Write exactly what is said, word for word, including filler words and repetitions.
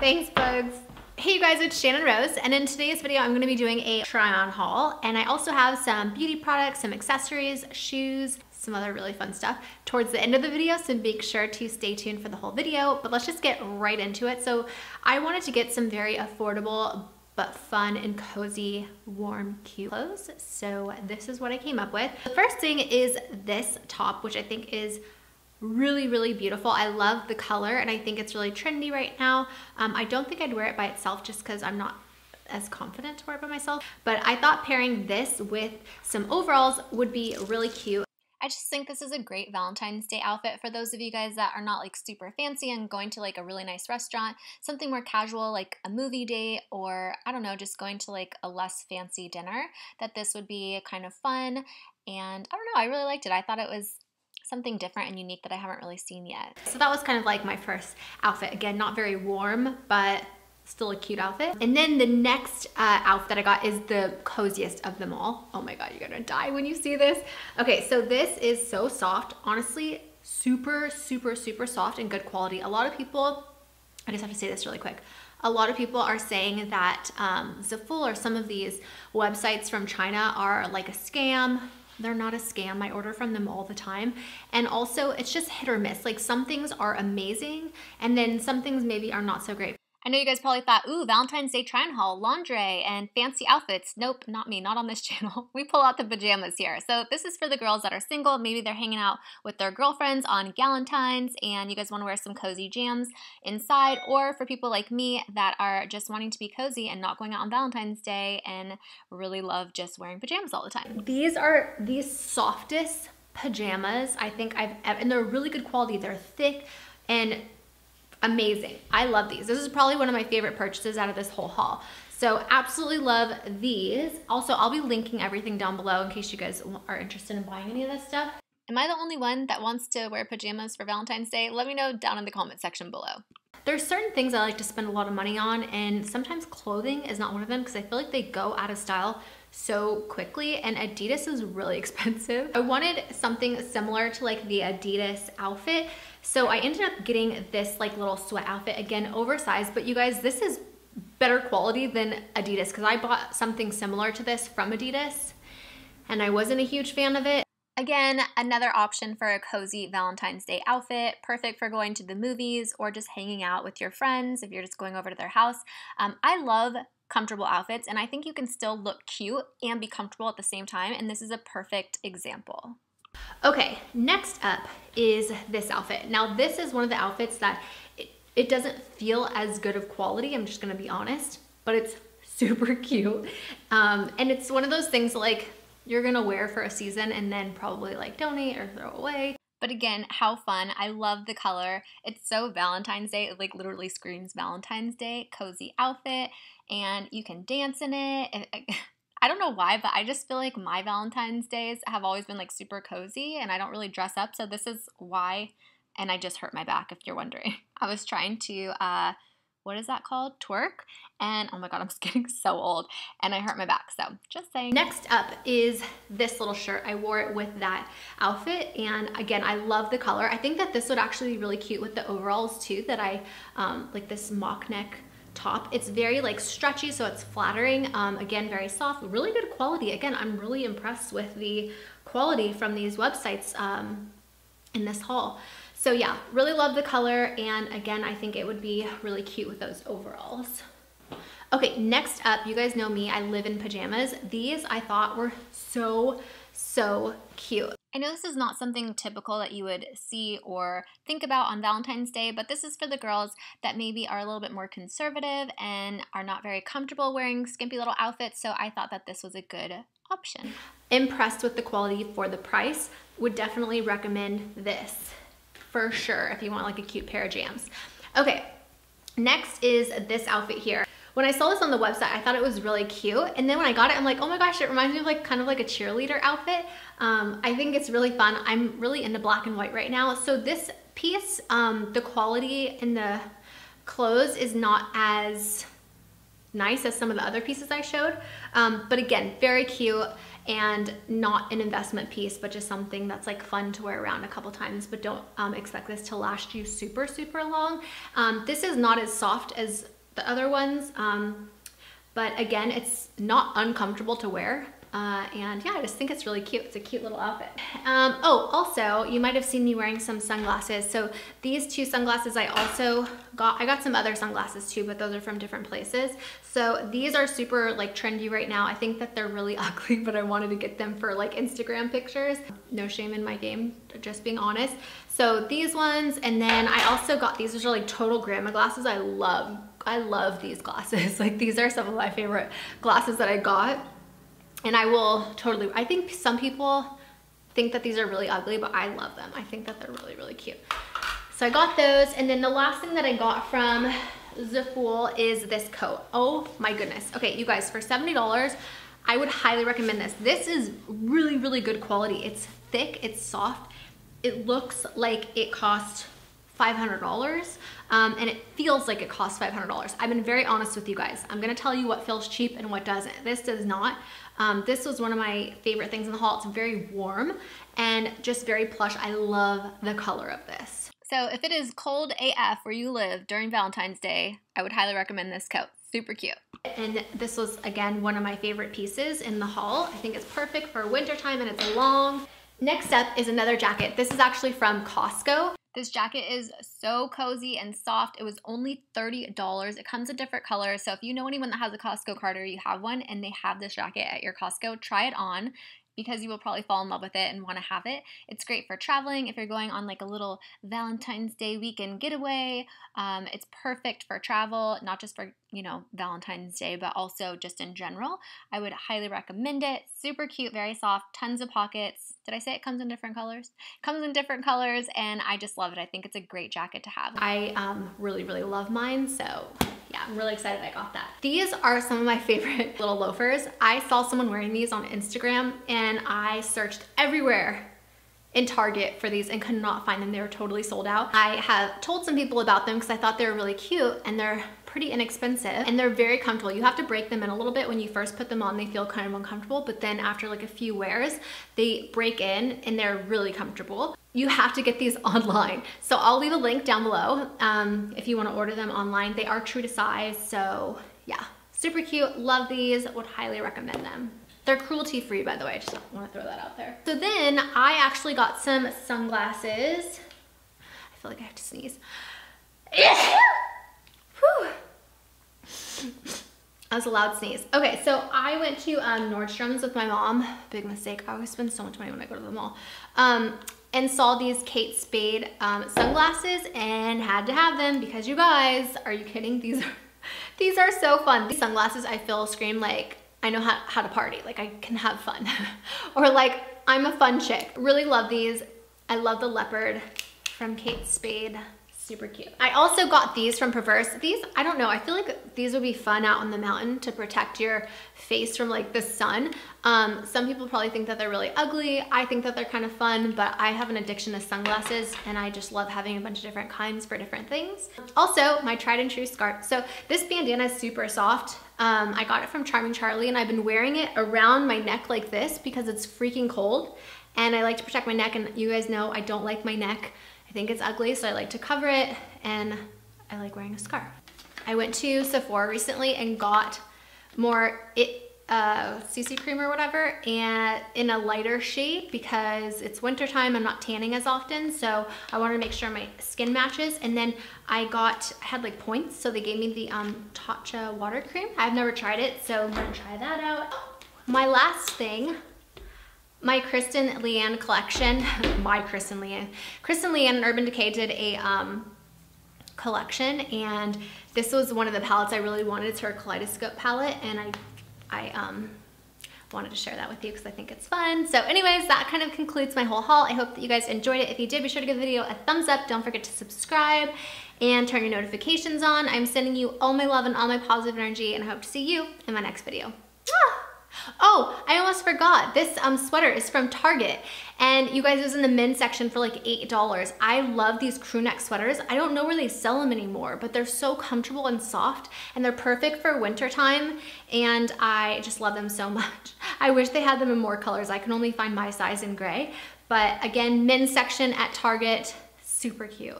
Thanks, bugs. Hey you guys, it's Channon Rose, and in today's video I'm gonna be doing a try on haul, and I also have some beauty products, some accessories, shoes, some other really fun stuff towards the end of the video, so make sure to stay tuned for the whole video, but let's just get right into it. So I wanted to get some very affordable but fun and cozy, warm, cute clothes, so this is what I came up with. The first thing is this top, which I think is really, really beautiful. I love the color and I think it's really trendy right now. Um, I don't think I'd wear it by itself just because I'm not as confident to wear it by myself, but I thought pairing this with some overalls would be really cute. I just think this is a great Valentine's Day outfit for those of you guys that are not like super fancy and going to like a really nice restaurant, something more casual like a movie date, or I don't know, just going to like a less fancy dinner, that this would be kind of fun. And I don't know, I really liked it. I thought it was something different and unique that I haven't really seen yet. So that was kind of like my first outfit. Again, not very warm, but still a cute outfit. And then the next uh, outfit that I got is the coziest of them all. Oh my God, you're gonna die when you see this. Okay, so this is so soft. Honestly, super, super, super soft and good quality. A lot of people, I just have to say this really quick. A lot of people are saying that um, Zaful or some of these websites from China are like a scam. They're not a scam. I order from them all the time. And also it's just hit or miss. Like some things are amazing and then some things maybe are not so great. I know you guys probably thought, ooh, Valentine's Day try on haul, laundry and fancy outfits. Nope, not me, not on this channel. We pull out the pajamas here. So this is for the girls that are single. Maybe they're hanging out with their girlfriends on Galentine's and you guys wanna wear some cozy jams inside, or for people like me that are just wanting to be cozy and not going out on Valentine's Day and really love just wearing pajamas all the time. These are the softest pajamas I think I've ever, and they're really good quality. They're thick and amazing. I love these. This is probably one of my favorite purchases out of this whole haul. So absolutely love these. Also, I'll be linking everything down below in case you guys are interested in buying any of this stuff. Am I the only one that wants to wear pajamas for Valentine's Day? Let me know down in the comment section below. There's certain things I like to spend a lot of money on, and sometimes clothing is not one of them because I feel like they go out of style so quickly, and Adidas is really expensive. I wanted something similar to like the Adidas outfit, so I ended up getting this like little sweat outfit, again oversized, but you guys, this is better quality than Adidas because I bought something similar to this from Adidas and I wasn't a huge fan of it. Again, another option for a cozy Valentine's Day outfit, perfect for going to the movies or just hanging out with your friends if you're just going over to their house. Um, I love comfortable outfits, and I think you can still look cute and be comfortable at the same time, and this is a perfect example. Okay, next up is this outfit. Now this is one of the outfits that it, it doesn't feel as good of quality, I'm just gonna be honest, but it's super cute. Um, and it's one of those things like, you're gonna wear for a season and then probably like donate or throw away. But again, how fun. I love the color. It's so Valentine's Day. It like literally screams Valentine's Day, cozy outfit, and you can dance in it. I don't know why, but I just feel like my Valentine's Days have always been like super cozy and I don't really dress up, so this is why. And I just hurt my back if you're wondering. I was trying to, uh, what is that called? Twerk. And oh my God, I'm getting so old and I hurt my back, so just saying. Next up is this little shirt. I wore it with that outfit, and again, I love the color. I think that this would actually be really cute with the overalls too, that I, um, like this mock neck top. It's very like stretchy, so it's flattering. Um, again, very soft, really good quality. Again, I'm really impressed with the quality from these websites um, in this haul. So yeah, really love the color, and again, I think it would be really cute with those overalls. Okay, next up, you guys know me, I live in pajamas. These I thought were so, so cute. I know this is not something typical that you would see or think about on Valentine's Day, but this is for the girls that maybe are a little bit more conservative and are not very comfortable wearing skimpy little outfits, so I thought that this was a good option. Impressed with the quality for the price, would definitely recommend this. For sure, if you want like a cute pair of jams. Okay, next is this outfit here. When I saw this on the website, I thought it was really cute, and then when I got it, I'm like, oh my gosh, it reminds me of like kind of like a cheerleader outfit. Um, I think it's really fun. I'm really into black and white right now. So this piece, um, the quality in the clothes is not as nice as some of the other pieces I showed, um, but again, very cute. and not an investment piece, but just something that's like fun to wear around a couple times, but don't um, expect this to last you super, super long. Um, this is not as soft as the other ones, um, but again, it's not uncomfortable to wear. Uh, and yeah, I just think it's really cute. It's a cute little outfit. Um, oh, also, you might have seen me wearing some sunglasses. So these two sunglasses I also got. I got some other sunglasses too, but those are from different places. So these are super like trendy right now. I think that they're really ugly, but I wanted to get them for like Instagram pictures. No shame in my game, just being honest. So these ones, and then I also got these, which are like total grandma glasses. I love, I love these glasses. Like these are some of my favorite glasses that I got. And I will totally, I think some people think that these are really ugly, but I love them. I think that they're really, really cute. So I got those. And then the last thing that I got from Zaful is this coat. Oh my goodness. Okay, you guys, for seventy dollars, I would highly recommend this. This is really, really good quality. It's thick, it's soft. It looks like it cost five hundred dollars, um, and it feels like it costs five hundred dollars. I've been very honest with you guys. I'm gonna tell you what feels cheap and what doesn't. This does not. Um, this was one of my favorite things in the haul. It's very warm and just very plush. I love the color of this. So if it is cold A F where you live during Valentine's Day, I would highly recommend this coat. Super cute. And this was, again, one of my favorite pieces in the haul. I think it's perfect for wintertime, and it's long. Next up is another jacket. This is actually from Costco. This jacket is so cozy and soft. It was only thirty dollars. It comes in different colors. So if you know anyone that has a Costco card or you have one and they have this jacket at your Costco, try it on, because you will probably fall in love with it and want to have it. It's great for traveling if you're going on like a little Valentine's Day weekend getaway. Um, it's perfect for travel, not just for, you know, Valentine's Day, but also just in general. I would highly recommend it. Super cute, very soft, tons of pockets. Did I say it comes in different colors? It comes in different colors, and I just love it. I think it's a great jacket to have. I um, really, really love mine, so yeah, I'm really excited I got that. These are some of my favorite little loafers. I saw someone wearing these on Instagram, and I searched everywhere in Target for these and could not find them. They were totally sold out. I have told some people about them because I thought they were really cute, and they're pretty inexpensive, and they're very comfortable. You have to break them in a little bit. When you first put them on, they feel kind of uncomfortable, but then after like a few wears, they break in and they're really comfortable. You have to get these online. So I'll leave a link down below um, if you want to order them online. They are true to size, so yeah. Super cute, love these, would highly recommend them. They're cruelty free, by the way, I just want to throw that out there. So then I actually got some sunglasses. I feel like I have to sneeze. Whew. That was a loud sneeze. Okay, so I went to um, Nordstrom's with my mom. Big mistake, I always spend so much money when I go to the mall. Um, and saw these Kate Spade um, sunglasses and had to have them because you guys, are you kidding? These are, these are so fun. These sunglasses, I feel, scream like, I know how, how to party, like I can have fun. Or like, I'm a fun chick. Really love these. I love the leopard from Kate Spade. Super cute. I also got these from Perverse. These, I don't know, I feel like these would be fun out on the mountain to protect your face from like the sun. Um, some people probably think that they're really ugly. I think that they're kind of fun, but I have an addiction to sunglasses, and I just love having a bunch of different kinds for different things. Also, my tried and true scarf. So this bandana is super soft. Um, I got it from Charming Charlie, and I've been wearing it around my neck like this because it's freaking cold, and I like to protect my neck, and you guys know I don't like my neck. I think it's ugly, so I like to cover it, and I like wearing a scarf. I went to Sephora recently and got more it uh, C C cream or whatever, and in a lighter shade because it's wintertime, I'm not tanning as often, so I wanted to make sure my skin matches. And then I got, I had like points, so they gave me the um, Tatcha water cream. I've never tried it, so I'm gonna try that out. My last thing, my Kristen Leanne collection, my Kristen Leanne. Kristen Leanne and Urban Decay did a um, collection, and this was one of the palettes I really wanted. It's her Kaleidoscope palette, and I, I um, wanted to share that with you because I think it's fun. So anyways, that kind of concludes my whole haul. I hope that you guys enjoyed it. If you did, be sure to give the video a thumbs up. Don't forget to subscribe and turn your notifications on. I'm sending you all my love and all my positive energy, and I hope to see you in my next video. Oh, I almost forgot. This um, sweater is from Target. And you guys, it was in the men's section for like eight dollars. I love these crew neck sweaters. I don't know where they sell them anymore, but they're so comfortable and soft, and they're perfect for winter time. And I just love them so much. I wish they had them in more colors. I can only find my size in gray. But again, men's section at Target, super cute.